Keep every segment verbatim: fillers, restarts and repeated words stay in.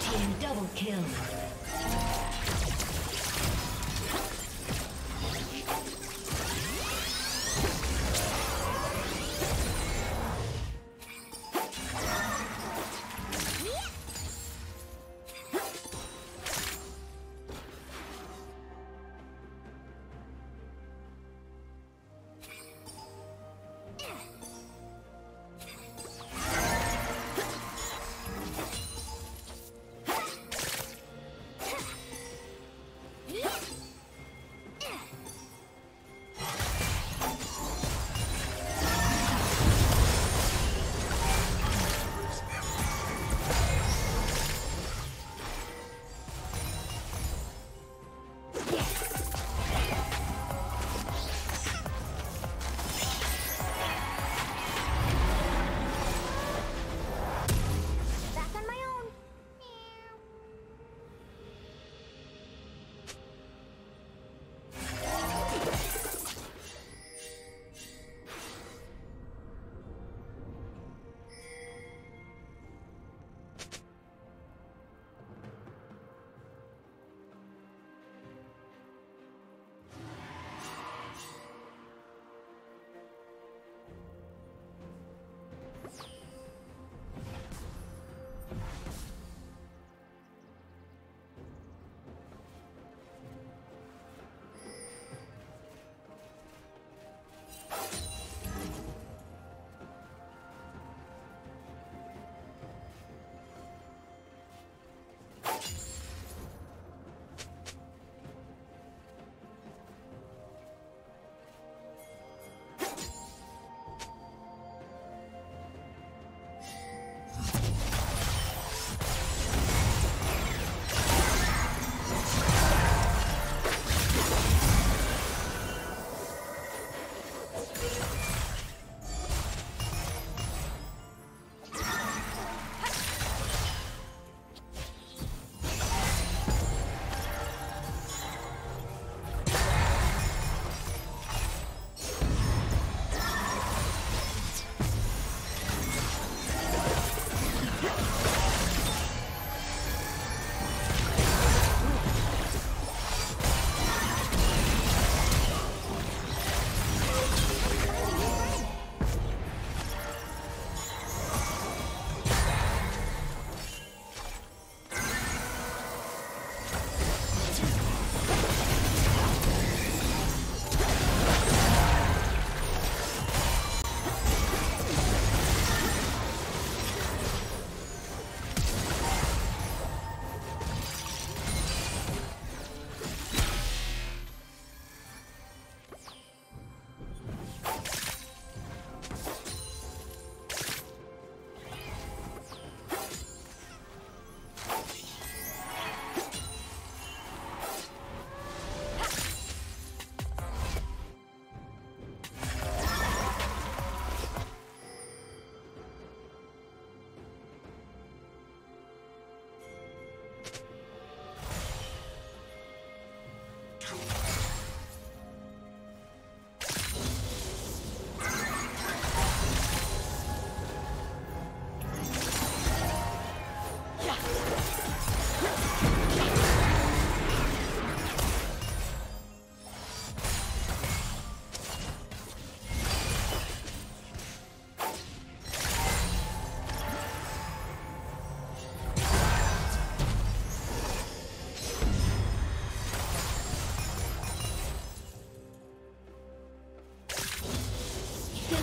Team double kill.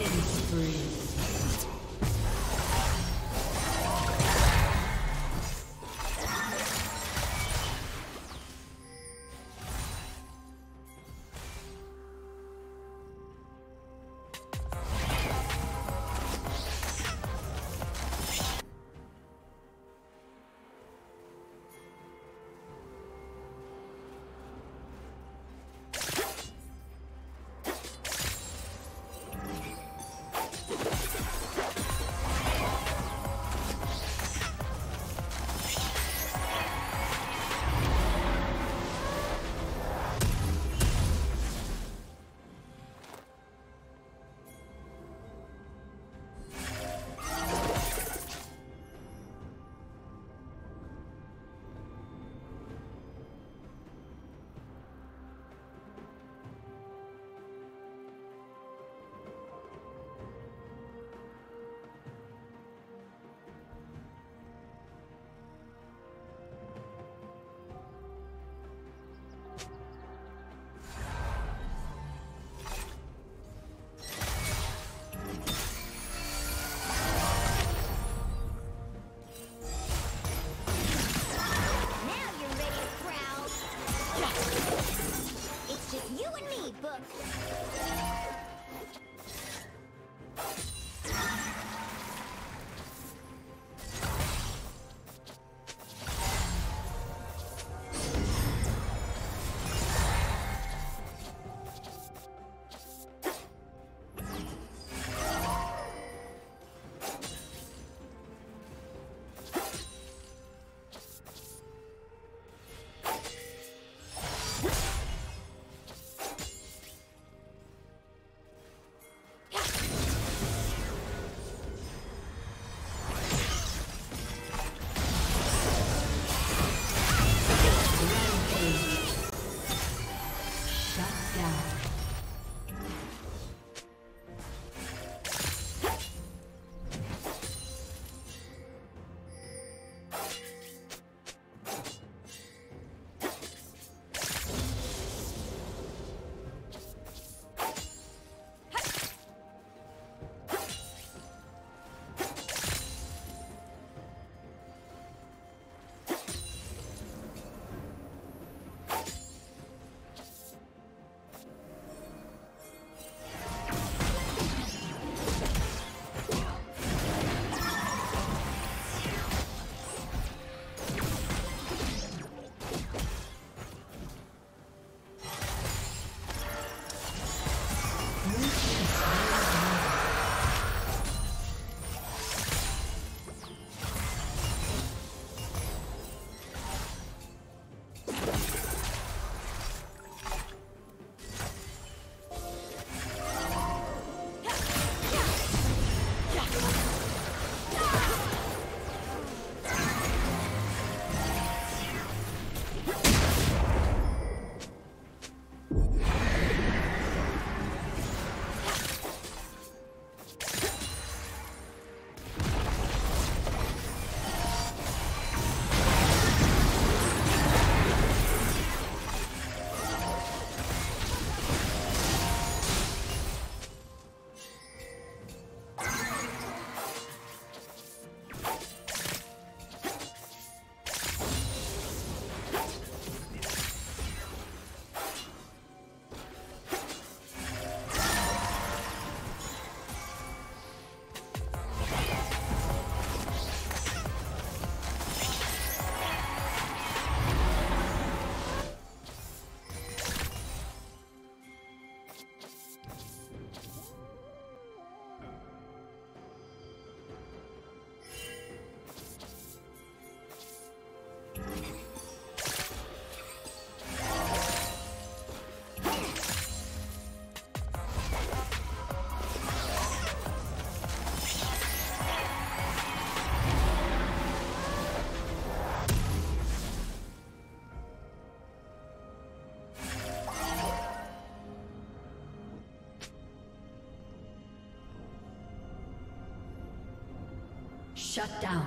Spree. Shut down.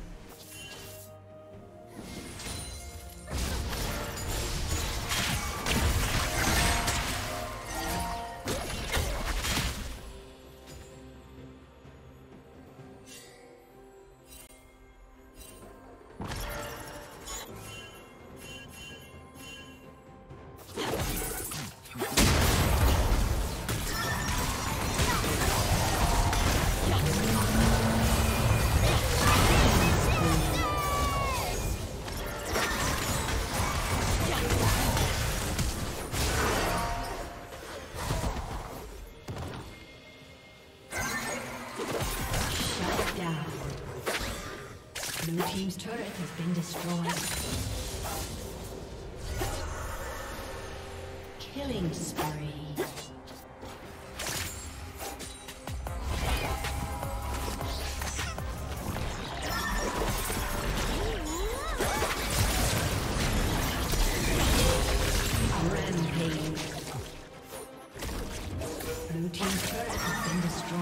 Blue team's turret has been destroyed. Killing spree. Rampage. Blue team's turret has been destroyed.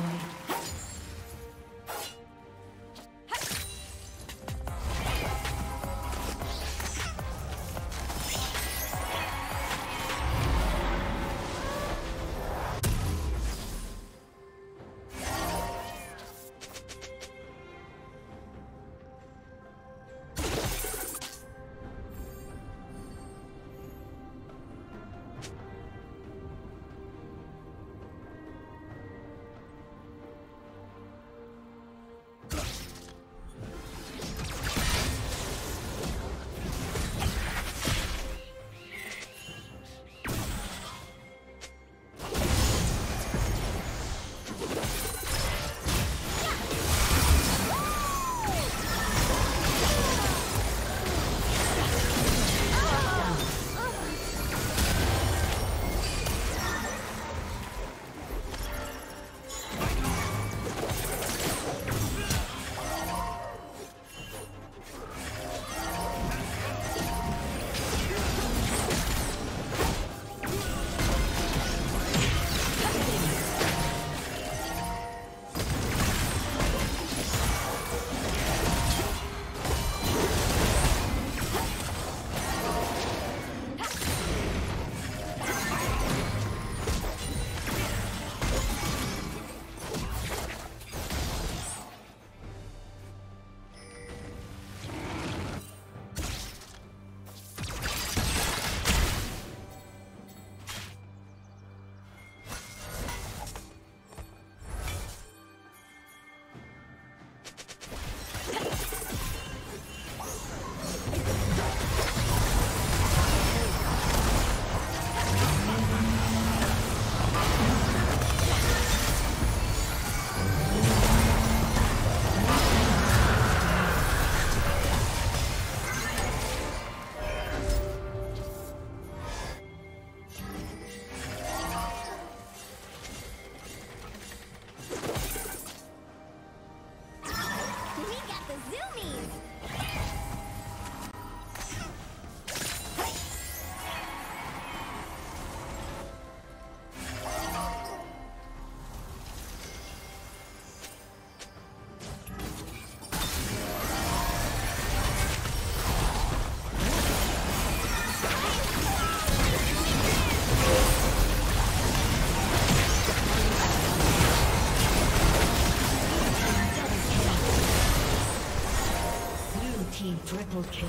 Triple kill.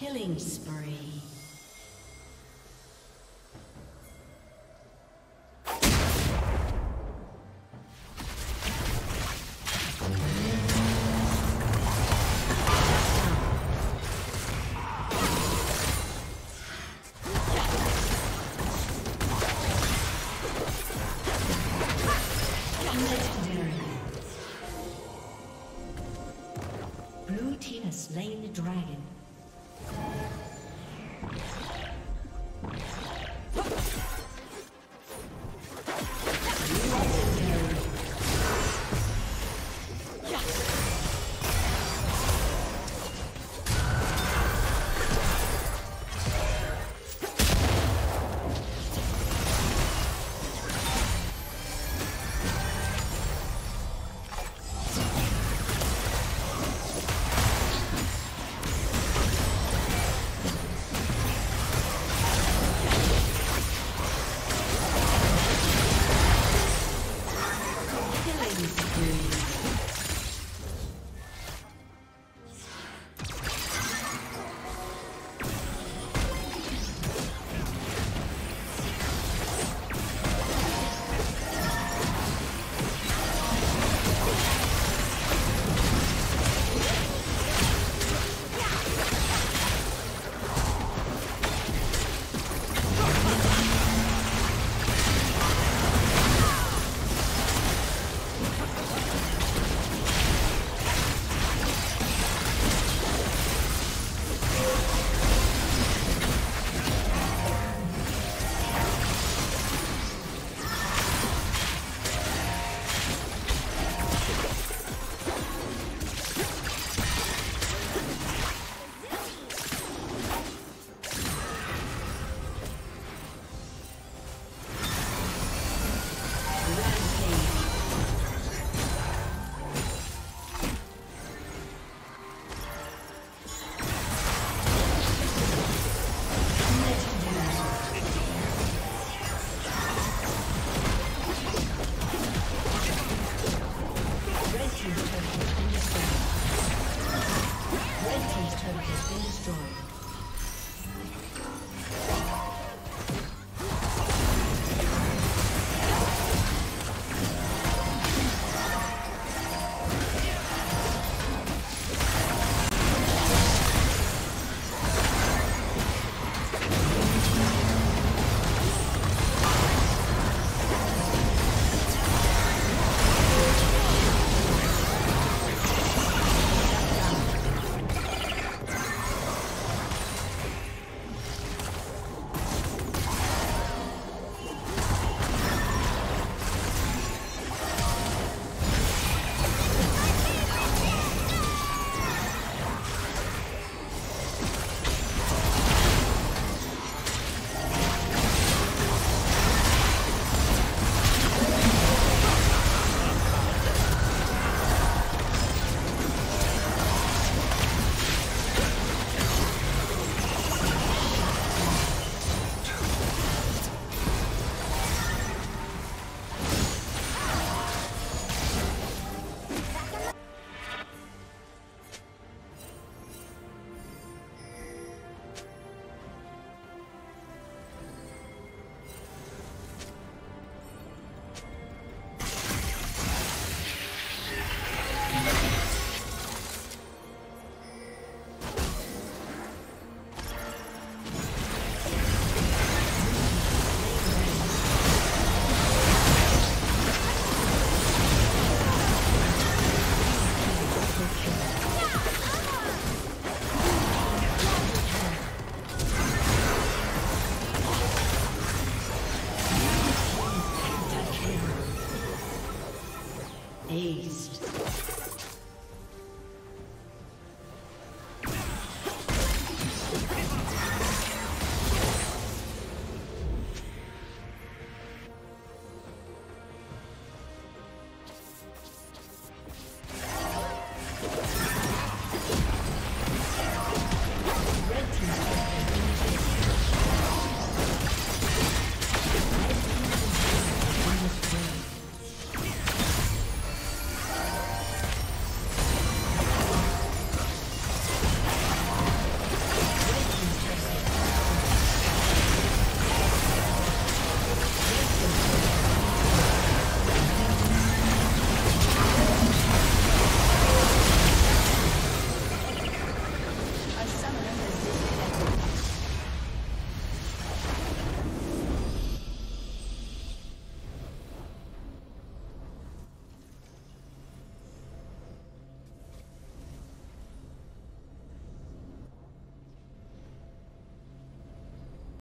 Killing spree.